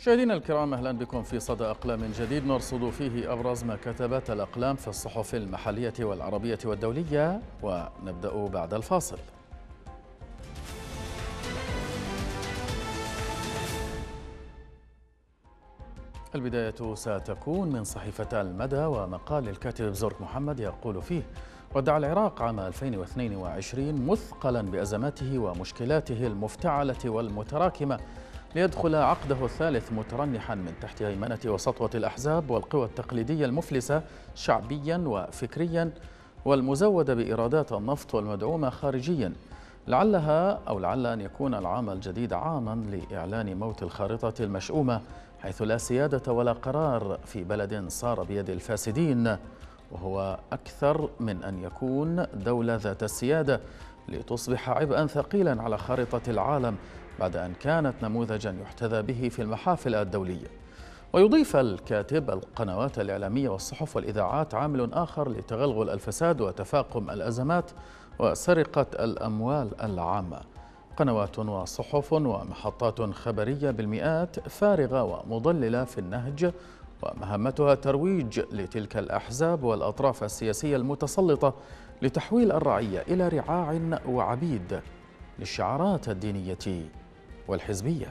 مشاهدينا الكرام، اهلا بكم في صدى اقلام جديد نرصد فيه ابرز ما كتبت الاقلام في الصحف المحليه والعربيه والدوليه، ونبدا بعد الفاصل. البداية ستكون من صحيفة المدى ومقال الكاتب زرك محمد يقول فيه: ودع العراق عام 2022 مثقلا بأزماته ومشكلاته المفتعلة والمتراكمة ليدخل عقده الثالث مترنحا من تحت هيمنة وسطوة الأحزاب والقوى التقليدية المفلسة شعبيا وفكريا، والمزودة بإيرادات النفط والمدعومة خارجيا، لعل أن يكون العام الجديد عاما لإعلان موت الخارطة المشؤومة، حيث لا سيادة ولا قرار في بلد صار بيد الفاسدين، وهو أكثر من أن يكون دولة ذات السيادة لتصبح عبئا ثقيلا على خارطة العالم بعد أن كانت نموذجا يحتذى به في المحافل الدولية. ويضيف الكاتب: القنوات الإعلامية والصحف والإذاعات عامل آخر لتغلغل الفساد وتفاقم الأزمات وسرقة الأموال العامة. قنوات وصحف ومحطات خبرية بالمئات فارغة ومضللة في النهج، ومهمتها ترويج لتلك الأحزاب والأطراف السياسية المتسلطة لتحويل الرعية إلى رعاع وعبيد للشعارات الدينية والحزبية.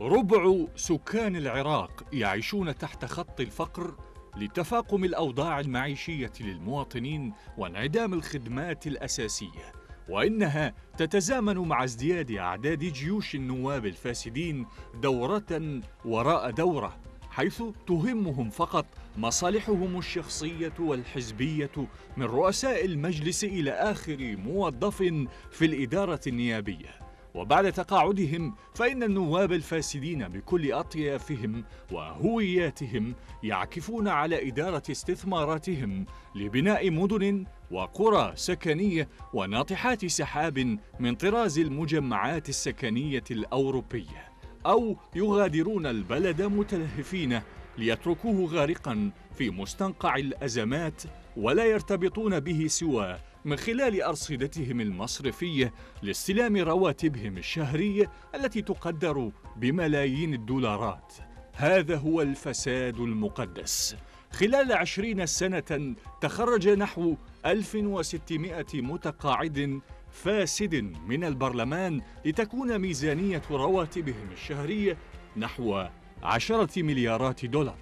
ربع سكان العراق يعيشون تحت خط الفقر لتفاقم الأوضاع المعيشية للمواطنين وانعدام الخدمات الأساسية، وإنها تتزامن مع ازدياد أعداد جيوش النواب الفاسدين دورة وراء دورة، حيث تهمهم فقط مصالحهم الشخصية والحزبية، من رؤساء المجلس إلى آخر موظف في الإدارة النيابية. وبعد تقاعدهم فإن النواب الفاسدين بكل أطيافهم وهوياتهم يعكفون على إدارة استثماراتهم لبناء مدن وقرى سكنية وناطحات سحاب من طراز المجمعات السكنية الأوروبية، أو يغادرون البلد متلهفين ليتركوه غارقا في مستنقع الأزمات ولا يرتبطون به سوى من خلال أرصدتهم المصرفية لاستلام رواتبهم الشهرية التي تقدر بملايين الدولارات. هذا هو الفساد المقدس. خلال 20 سنة تخرج نحو 1600 متقاعد فاسد من البرلمان لتكون ميزانية رواتبهم الشهرية نحو 10 مليارات دولار.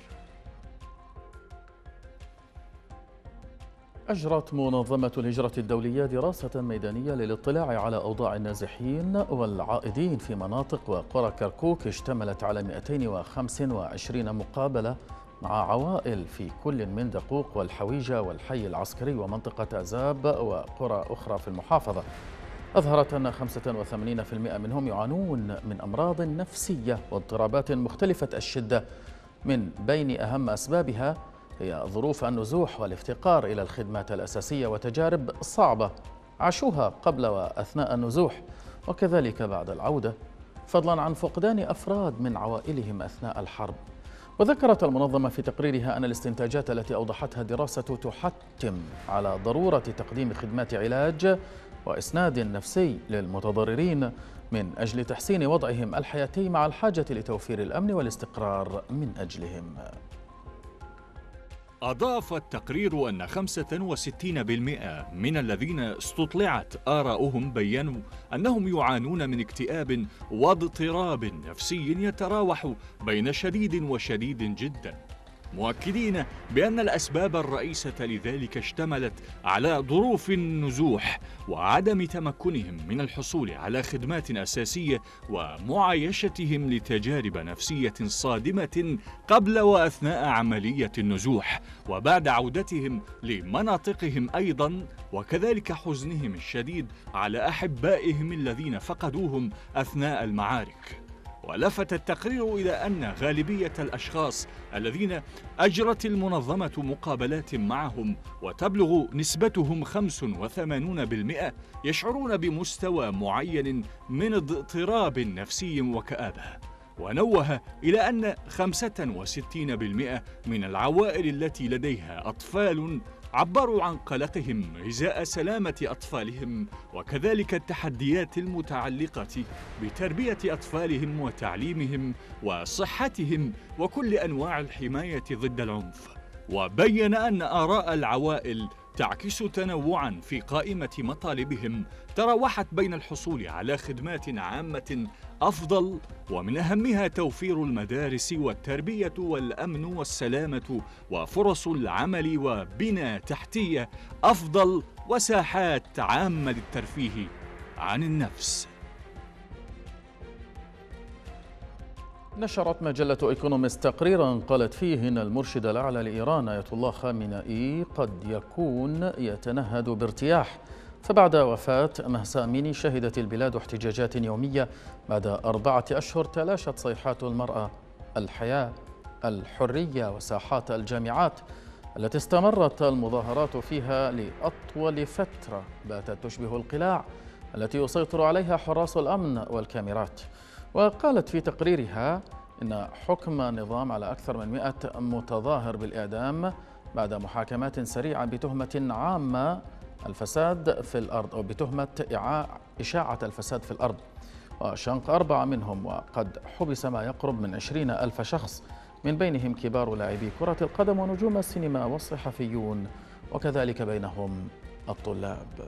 أجرت منظمة الهجرة الدولية دراسة ميدانية للاطلاع على أوضاع النازحين والعائدين في مناطق وقرى كركوك، اشتملت على 225 مقابلة مع عوائل في كل من دقوق والحويجة والحي العسكري ومنطقة أزاب وقرى أخرى في المحافظة. أظهرت أن 85% منهم يعانون من أمراض نفسية واضطرابات مختلفة الشدة، من بين أهم أسبابها هي ظروف النزوح والافتقار إلى الخدمات الأساسية وتجارب صعبة عاشوها قبل وأثناء النزوح، وكذلك بعد العودة، فضلا عن فقدان أفراد من عوائلهم أثناء الحرب. وذكرت المنظمة في تقريرها أن الاستنتاجات التي أوضحتها الدراسة تحتم على ضرورة تقديم خدمات علاج وإسناد نفسي للمتضررين من أجل تحسين وضعهم الحياتي، مع الحاجة لتوفير الأمن والاستقرار من أجلهم. أضاف التقرير أن 65% من الذين استطلعت آراؤهم بيّنوا أنهم يعانون من اكتئاب واضطراب نفسي يتراوح بين شديد وشديد جدا، مؤكدين بأن الأسباب الرئيسة لذلك اشتملت على ظروف النزوح وعدم تمكنهم من الحصول على خدمات أساسية ومعايشتهم لتجارب نفسية صادمة قبل وأثناء عملية النزوح وبعد عودتهم لمناطقهم أيضا، وكذلك حزنهم الشديد على أحبائهم الذين فقدوهم أثناء المعارك. ولفت التقرير إلى أن غالبية الأشخاص الذين أجرت المنظمة مقابلات معهم، وتبلغ نسبتهم 85%، يشعرون بمستوى معين من اضطراب نفسي وكآبة. ونوه إلى أن 65% من العوائل التي لديها أطفال عبروا عن قلقهم إزاء سلامة أطفالهم وكذلك التحديات المتعلقة بتربية أطفالهم وتعليمهم وصحتهم وكل أنواع الحماية ضد العنف. وبين أن آراء العوائل تعكس تنوعاً في قائمة مطالبهم تراوحت بين الحصول على خدمات عامة أفضل ومن أهمها توفير المدارس والتربية والأمن والسلامة وفرص العمل وبنى تحتية أفضل وساحات عامة للترفيه عن النفس. نشرت مجلة إيكونومست تقريرا قالت فيه إن المرشد الأعلى لإيران آية الله خامنئي قد يكون يتنهد بارتياح، فبعد وفاة مهسا أميني شهدت البلاد احتجاجات يومية مدى 4 أشهر تلاشت صيحات المرأة، الحياة، الحرية وساحات الجامعات التي استمرت المظاهرات فيها لأطول فترة باتت تشبه القلاع التي يسيطر عليها حراس الأمن والكاميرات. وقالت في تقريرها إن حكم النظام على أكثر من 100 متظاهر بالإعدام بعد محاكمات سريعة بتهمة عامة الفساد في الأرض أو بتهمة إشاعة الفساد في الأرض، وشنق 4 منهم، وقد حبس ما يقرب من 20,000 شخص من بينهم كبار لاعبي كرة القدم ونجوم السينما والصحفيون وكذلك بينهم الطلاب.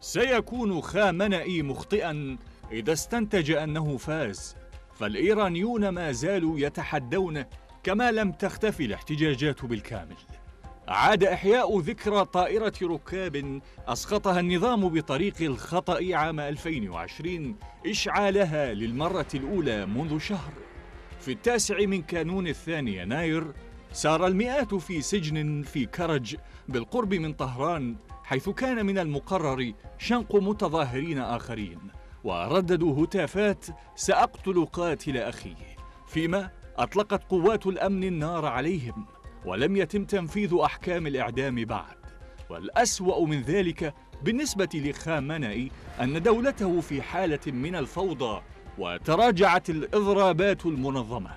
سيكون خامنئي مخطئاً إذا استنتج أنه فاز، فالإيرانيون ما زالوا يتحدون كما لم تختفي الاحتجاجات بالكامل. عاد إحياء ذكرى طائرة ركاب أسقطها النظام بطريق الخطأ عام 2020 إشعالها للمرة الأولى منذ شهر. في 19 كانون 2 يناير سار المئات في سجن في كرج بالقرب من طهران، حيث كان من المقرر شنق متظاهرين آخرين، ورددوا هتافات سأقتل قاتل أخي، فيما أطلقت قوات الأمن النار عليهم ولم يتم تنفيذ أحكام الإعدام بعد. والأسوأ من ذلك بالنسبة لخامنئي أن دولته في حالة من الفوضى وتراجعت الإضرابات المنظمة،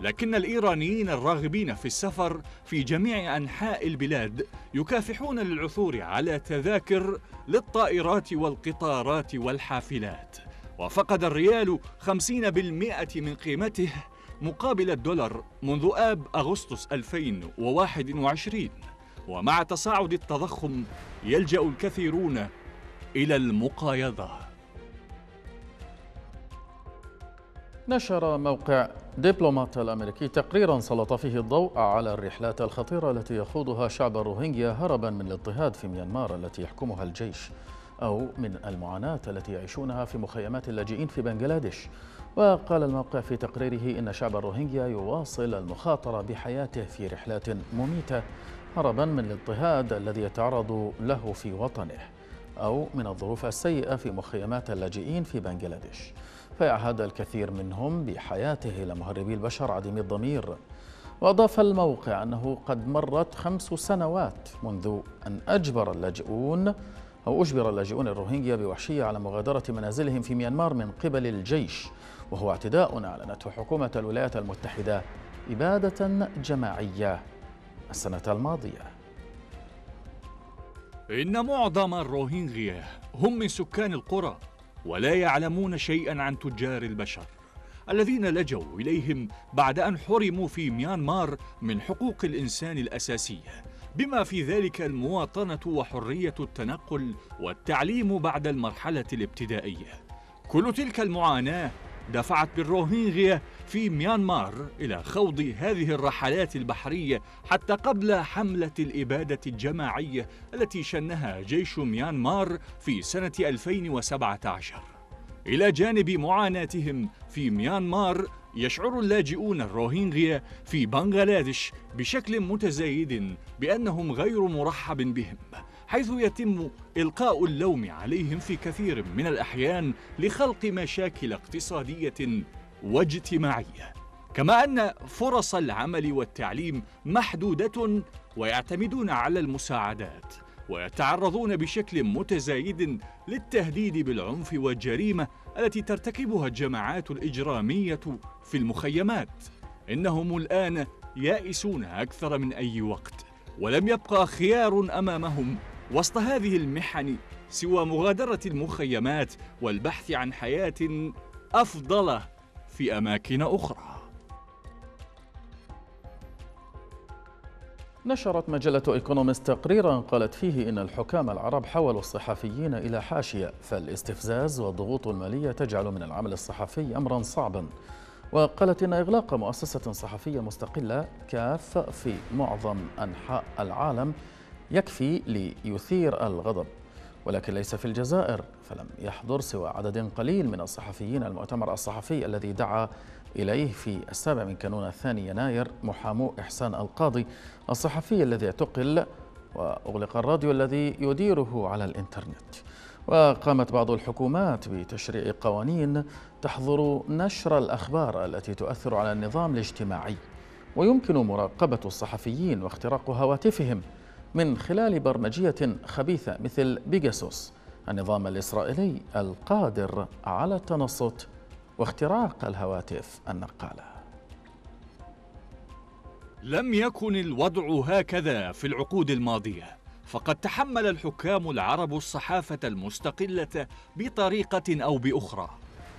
لكن الإيرانيين الراغبين في السفر في جميع أنحاء البلاد يكافحون للعثور على تذاكر للطائرات والقطارات والحافلات. وفقد الريال 50% من قيمته مقابل الدولار منذ آب أغسطس 2021، ومع تصاعد التضخم يلجأ الكثيرون إلى المقايضة. نشر موقع دبلومات الأمريكي تقريرا سلط فيه الضوء على الرحلات الخطيرة التي يخوضها شعب الروهينغيا هربا من الاضطهاد في ميانمار التي يحكمها الجيش، أو من المعاناة التي يعيشونها في مخيمات اللاجئين في بنغلاديش. وقال الموقع في تقريره إن شعب الروهينغيا يواصل المخاطرة بحياته في رحلات مميتة هربا من الاضطهاد الذي يتعرض له في وطنه، أو من الظروف السيئة في مخيمات اللاجئين في بنغلاديش، فيعهد الكثير منهم بحياته إلى مهربي البشر عديمي الضمير. وأضاف الموقع أنه قد مرت 5 سنوات منذ أن أجبر اللاجئون الروهينجيا بوحشية على مغادرة منازلهم في ميانمار من قبل الجيش، وهو اعتداء أعلنته حكومة الولايات المتحدة إبادة جماعية السنة الماضية. إن معظم الروهينغيا هم من سكان القرى ولا يعلمون شيئاً عن تجار البشر الذين لجوا إليهم بعد أن حرموا في ميانمار من حقوق الإنسان الأساسية، بما في ذلك المواطنة وحرية التنقل والتعليم بعد المرحلة الابتدائية. كل تلك المعاناة دفعت بالروهينغيا في ميانمار إلى خوض هذه الرحلات البحرية حتى قبل حملة الإبادة الجماعية التي شنها جيش ميانمار في سنة 2017. إلى جانب معاناتهم في ميانمار يشعر اللاجئون الروهينغيا في بنغلاديش بشكل متزايد بأنهم غير مرحب بهم، حيث يتم إلقاء اللوم عليهم في كثير من الأحيان لخلق مشاكل اقتصادية واجتماعية، كما أن فرص العمل والتعليم محدودة ويعتمدون على المساعدات، ويتعرضون بشكل متزايد للتهديد بالعنف والجريمة التي ترتكبها الجماعات الإجرامية في المخيمات. إنهم الآن يائسون أكثر من أي وقت ولم يبقى خيار أمامهم وسط هذه المحن سوى مغادرة المخيمات والبحث عن حياة أفضل في أماكن أخرى. نشرت مجلة إيكونومست تقريرا قالت فيه إن الحكام العرب حولوا الصحفيين إلى حاشية، فالاستفزاز والضغوط المالية تجعل من العمل الصحفي أمرا صعبا. وقالت إن إغلاق مؤسسة صحفية مستقلة كافة في معظم أنحاء العالم يكفي ليثير الغضب، ولكن ليس في الجزائر، فلم يحضر سوى عدد قليل من الصحفيين المؤتمر الصحفي الذي دعا إليه في 7 كانون 2 يناير محامو إحسان القاضي، الصحفي الذي اعتقل وأغلق الراديو الذي يديره على الإنترنت. وقامت بعض الحكومات بتشريع قوانين تحظر نشر الأخبار التي تؤثر على النظام الاجتماعي، ويمكن مراقبة الصحفيين واختراق هواتفهم من خلال برمجية خبيثة مثل بيجاسوس، النظام الإسرائيلي القادر على التنصت واختراق الهواتف النقالة. لم يكن الوضع هكذا في العقود الماضية، فقد تحمل الحكام العرب الصحافة المستقلة بطريقة أو بأخرى،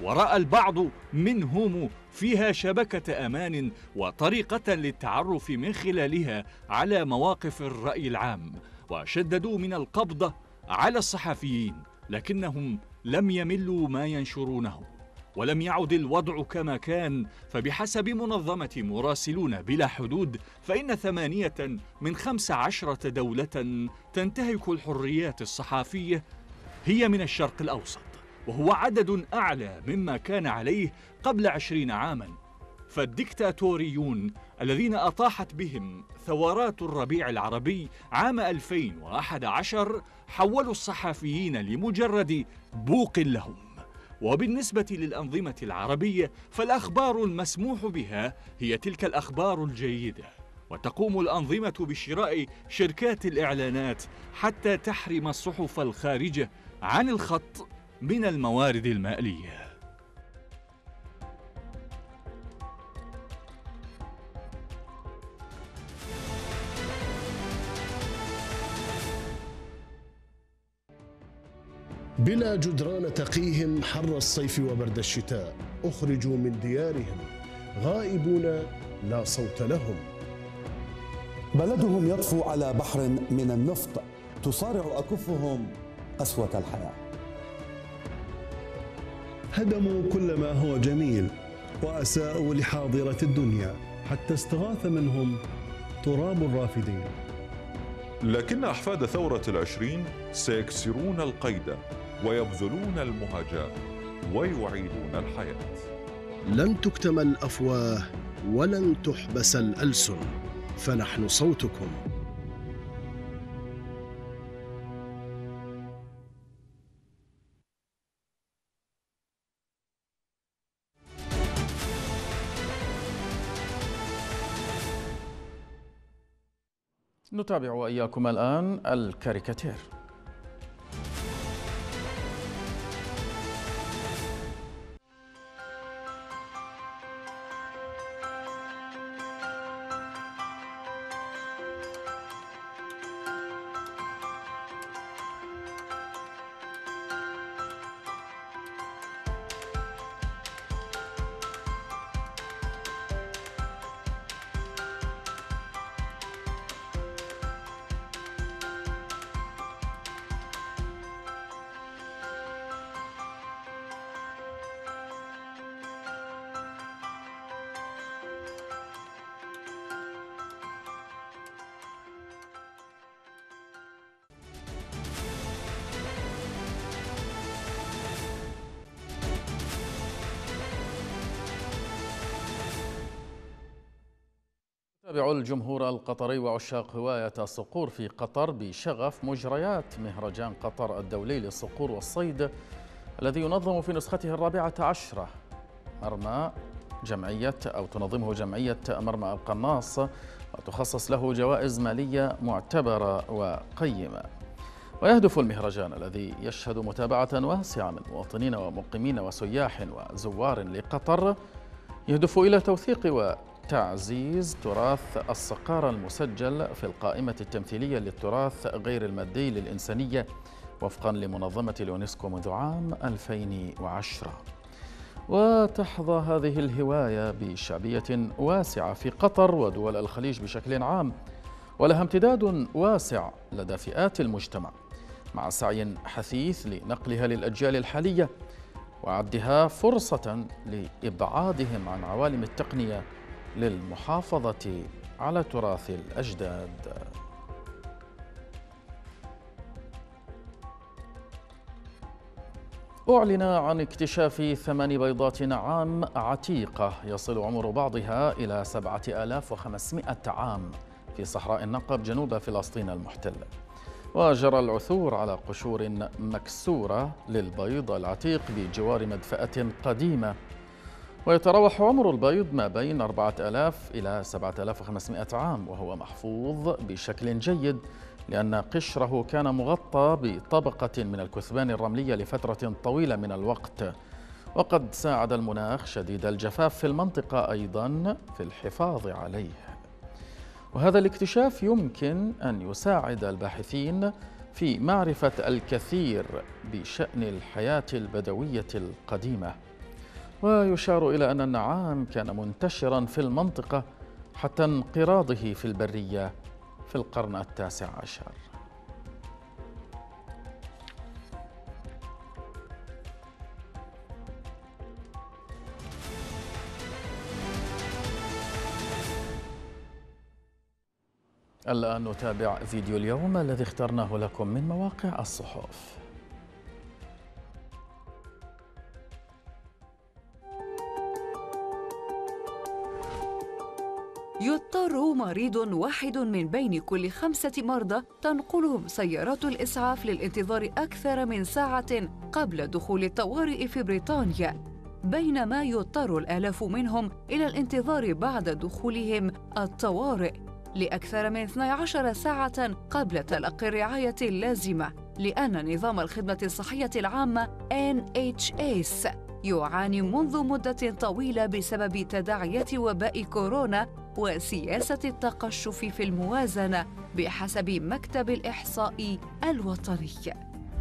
ورأى البعض منهم فيها شبكة أمان وطريقة للتعرف من خلالها على مواقف الرأي العام، وشددوا من القبض على الصحفيين، لكنهم لم يملوا ما ينشرونه. ولم يعد الوضع كما كان، فبحسب منظمة مراسلون بلا حدود فإن 8 من 15 دولة تنتهك الحريات الصحفية هي من الشرق الأوسط، وهو عدد أعلى مما كان عليه قبل 20 عاماً. فالديكتاتوريون الذين أطاحت بهم ثورات الربيع العربي عام 2011 حولوا الصحفيين لمجرد بوق لهم. وبالنسبة للأنظمة العربية فالأخبار المسموح بها هي تلك الأخبار الجيدة، وتقوم الأنظمة بشراء شركات الإعلانات حتى تحرم الصحف الخارجة عن الخط من الموارد المالية. بلا جدران تقيهم حر الصيف وبرد الشتاء، أخرجوا من ديارهم غائبون لا صوت لهم. بلدهم يطفو على بحر من النفط، تصارع أكفهم قسوة الحياة. هدموا كل ما هو جميل وأساءوا لحاضرة الدنيا، حتى استغاث منهم تراب الرافدين. لكن أحفاد ثورة ال20 سيكسرون القيد ويبذلون المهجات ويعيدون الحياة. لن تكتم الأفواه ولن تحبس الألسن، فنحن صوتكم. نتابع وإياكم الآن الكاريكاتير. تابع الجمهور القطري وعشاق هواية الصقور في قطر بشغف مجريات مهرجان قطر الدولي للصقور والصيد الذي ينظم في نسخته 14 مرمى، جمعية أو تنظمه جمعية مرمى القناص، وتخصص له جوائز مالية معتبرة وقيمة. ويهدف المهرجان الذي يشهد متابعة واسعة من مواطنين ومقيمين وسياح وزوار لقطر، يهدف إلى توثيق و تعزيز تراث الصقارة المسجل في القائمة التمثيلية للتراث غير المادي للإنسانية وفقا لمنظمة اليونسكو منذ عام 2010. وتحظى هذه الهواية بشعبية واسعة في قطر ودول الخليج بشكل عام، ولها امتداد واسع لدى فئات المجتمع، مع سعي حثيث لنقلها للأجيال الحالية وعدها فرصة لإبعادهم عن عوالم التقنية للمحافظة على تراث الأجداد. أعلن عن اكتشاف 8 بيضات نعام عتيقة يصل عمر بعضها إلى 7500 عام في صحراء النقب جنوب فلسطين المحتل، وجرى العثور على قشور مكسورة للبيض العتيق بجوار مدفأة قديمة. ويتراوح عمر البيض ما بين 4000 إلى 7500 عام، وهو محفوظ بشكل جيد لأن قشره كان مغطى بطبقة من الكثبان الرملية لفترة طويلة من الوقت، وقد ساعد المناخ شديد الجفاف في المنطقة أيضا في الحفاظ عليه. وهذا الاكتشاف يمكن أن يساعد الباحثين في معرفة الكثير بشأن الحياة البدوية القديمة. ويشار إلى أن النعام كان منتشرا في المنطقة حتى انقراضه في البرية في القرن 19. الآن نتابع فيديو اليوم الذي اخترناه لكم من مواقع الصحف. يضطر مريض واحد من بين كل 5 مرضى تنقلهم سيارات الإسعاف للانتظار أكثر من ساعة قبل دخول الطوارئ في بريطانيا، بينما يضطر الآلاف منهم إلى الانتظار بعد دخولهم الطوارئ لأكثر من 12 ساعة قبل تلقي الرعاية اللازمة، لأن نظام الخدمة الصحية العامة NHS يعاني منذ مدة طويلة بسبب تداعيات وباء كورونا وسياسة التقشف في الموازنة بحسب مكتب الإحصاء الوطني،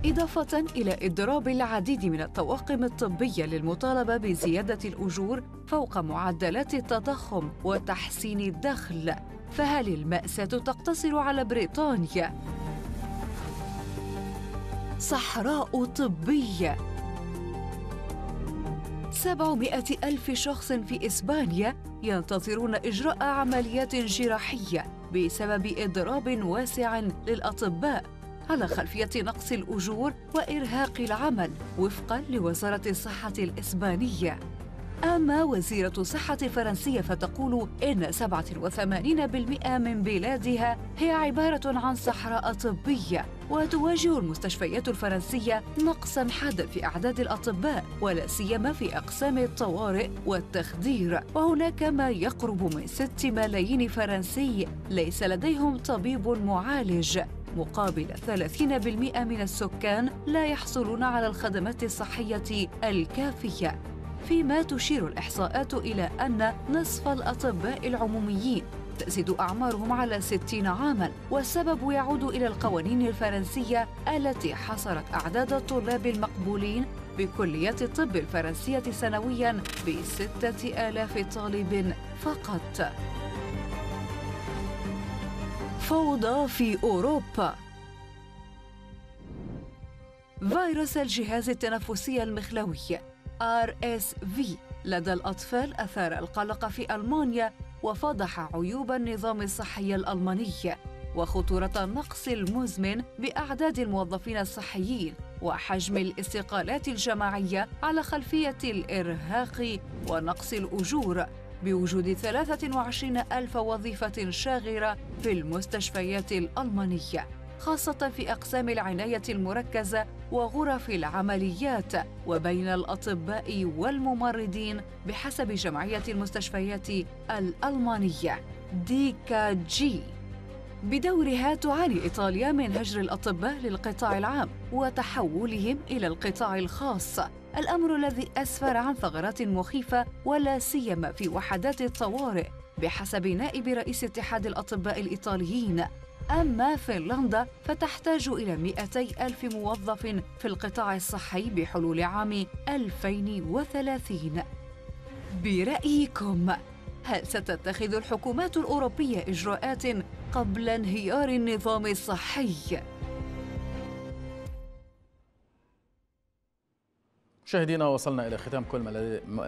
إضافة إلى إضراب العديد من الطواقم الطبية للمطالبة بزيادة الأجور فوق معدلات التضخم وتحسين الدخل. فهل المأساة تقتصر على بريطانيا؟ صحراء طبية. 700,000 شخص في إسبانيا ينتظرون إجراء عمليات جراحية بسبب إضراب واسع للأطباء على خلفية نقص الأجور وإرهاق العمل وفقاً لوزارة الصحة الإسبانية. أما وزيرة الصحة الفرنسية فتقول إن 87% من بلادها هي عبارة عن صحراء طبية، وتواجه المستشفيات الفرنسية نقصاً حاداً في أعداد الأطباء ولا سيما في أقسام الطوارئ والتخدير، وهناك ما يقرب من 6 ملايين فرنسي ليس لديهم طبيب معالج، مقابل 30% من السكان لا يحصلون على الخدمات الصحية الكافية، فيما تشير الإحصاءات إلى أن نصف الأطباء العموميين تزيد أعمارهم على 60 عاماً، والسبب يعود إلى القوانين الفرنسية التي حصرت أعداد الطلاب المقبولين بكليات الطب الفرنسية سنوياً ب6,000 طالب فقط. فوضى في أوروبا. فيروس الجهاز التنفسي المخلوي RSV لدى الأطفال أثار القلق في ألمانيا وفضح عيوب النظام الصحي الألماني وخطورة النقص المزمن بأعداد الموظفين الصحيين وحجم الاستقالات الجماعية على خلفية الإرهاق ونقص الأجور، بوجود 23,000 وظيفة شاغرة في المستشفيات الألمانية، خاصة في أقسام العناية المركزة وغرف العمليات وبين الأطباء والممرضين بحسب جمعية المستشفيات الألمانية دي كا جي. بدورها تعاني إيطاليا من هجر الأطباء للقطاع العام وتحولهم إلى القطاع الخاص، الأمر الذي أسفر عن ثغرات مخيفة ولا سيما في وحدات الطوارئ، بحسب نائب رئيس اتحاد الأطباء الإيطاليين. أما فنلندا فتحتاج إلى 200,000 موظف في القطاع الصحي بحلول عام 2030. برأيكم، هل ستتخذ الحكومات الأوروبية إجراءات قبل انهيار النظام الصحي؟ مشاهدينا، وصلنا إلى ختام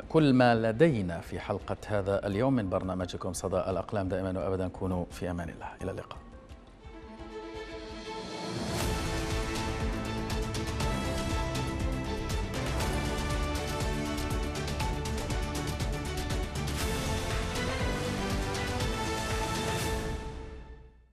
كل ما لدينا في حلقة هذا اليوم من برنامجكم صدى الأقلام. دائما وأبدا كونوا في أمان الله. إلى اللقاء.